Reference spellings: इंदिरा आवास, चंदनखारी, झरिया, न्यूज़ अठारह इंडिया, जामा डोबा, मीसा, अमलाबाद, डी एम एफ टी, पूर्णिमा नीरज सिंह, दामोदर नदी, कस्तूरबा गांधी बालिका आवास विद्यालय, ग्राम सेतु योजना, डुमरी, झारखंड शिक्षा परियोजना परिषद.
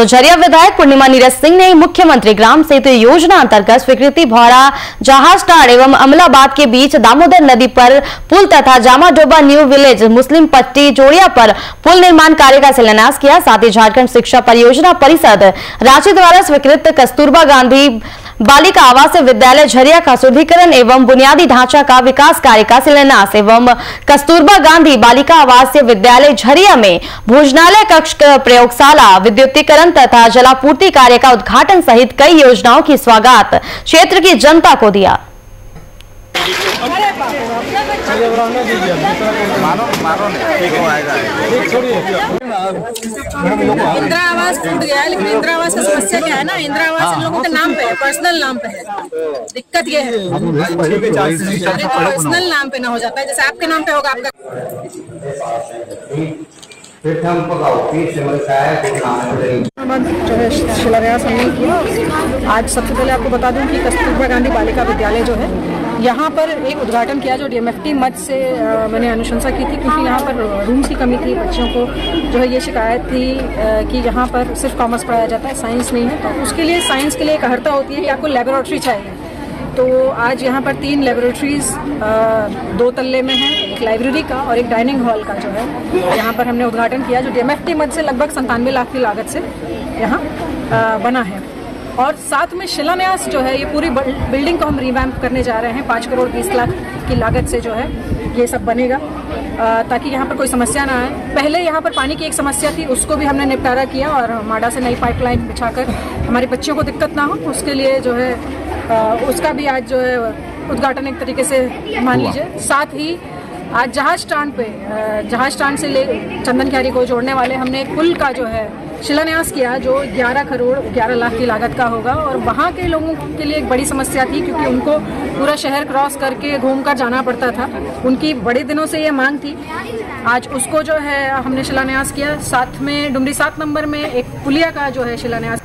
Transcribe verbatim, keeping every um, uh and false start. तो झरिया विधायक पूर्णिमा नीरज सिंह ने मुख्यमंत्री ग्राम सेतु योजना अंतर्गत स्वीकृति भौरा जहाजटाड़ एवं अमलाबाद के बीच दामोदर नदी पर पुल तथा जामा डोबा न्यू विलेज मुस्लिम पट्टी जोड़िया पर पुल निर्माण कार्य का शिलान्यास किया। साथ ही झारखंड शिक्षा परियोजना परिषद रांची द्वारा स्वीकृत कस्तूरबा गांधी बालिका आवास विद्यालय झरिया का शुद्धिकरण एवं बुनियादी ढांचा का विकास कार्य का शिलान्यास एवं कस्तूरबा गांधी बालिका आवास विद्यालय झरिया में भोजनालय कक्ष प्रयोगशाला विद्युतीकरण तथा जलापूर्ति कार्य का उद्घाटन सहित कई योजनाओं की स्वागत क्षेत्र की जनता को दिया। इंदिरा आवास टूट गया है, लेकिन इंदिरा आवास की समस्या क्या है ना, इंदिरा आवास इन लोगों के नाम पे है, पर्सनल नाम पे है। दिक्कत ये है पर्सनल नाम पे ना हो जाता है, जैसे आपके नाम पे होगा आपका जो है शिलान्यास हमने किया। आज सबसे पहले आपको बता दूं कि कस्तूरबा गांधी बालिका विद्यालय जो है यहाँ पर एक उद्घाटन किया, जो डी एम एफ टी मद से आ, मैंने अनुशंसा की थी, क्योंकि यहाँ पर रूम की कमी थी। बच्चों को जो है ये शिकायत थी आ, कि यहाँ पर सिर्फ कॉमर्स पढ़ाया जाता है, साइंस नहीं है। तो उसके लिए साइंस के लिए एक अहर्ता होती है कि आपको लेबोरेटरी चाहिए, तो आज यहाँ पर तीन लेबोरेटरीज़ दो तल्ले में हैं, एक लाइब्रेरी का और एक डाइनिंग हॉल का जो है यहाँ पर हमने उद्घाटन किया, जो डी एम एफ टी मद से लगभग संतानवे लाख की लागत से यहाँ बना है। और साथ में शिलान्यास जो है ये पूरी बिल्डिंग को हम रिवैम्प करने जा रहे हैं, पाँच करोड़ बीस लाख की लागत से जो है ये सब बनेगा, ताकि यहाँ पर कोई समस्या ना आए। पहले यहाँ पर पानी की एक समस्या थी, उसको भी हमने निपटारा किया और माडा से नई पाइपलाइन बिछाकर हमारे बच्चों को दिक्कत ना हो, उसके लिए जो है उसका भी आज जो है उद्घाटन एक तरीके से मान लीजिए। साथ ही आज जहाज स्टैंड पे जहाज स्टैंड से ले चंदनखारी को जोड़ने वाले हमने एक पुल का जो है शिलान्यास किया, जो ग्यारह करोड़ ग्यारह लाख की लागत का होगा। और वहाँ के लोगों के लिए एक बड़ी समस्या थी, क्योंकि उनको पूरा शहर क्रॉस करके घूम कर जाना पड़ता था, उनकी बड़े दिनों से ये मांग थी। आज उसको जो है हमने शिलान्यास किया। साथ में डुमरी सात नंबर में एक पुलिया का जो है शिलान्यास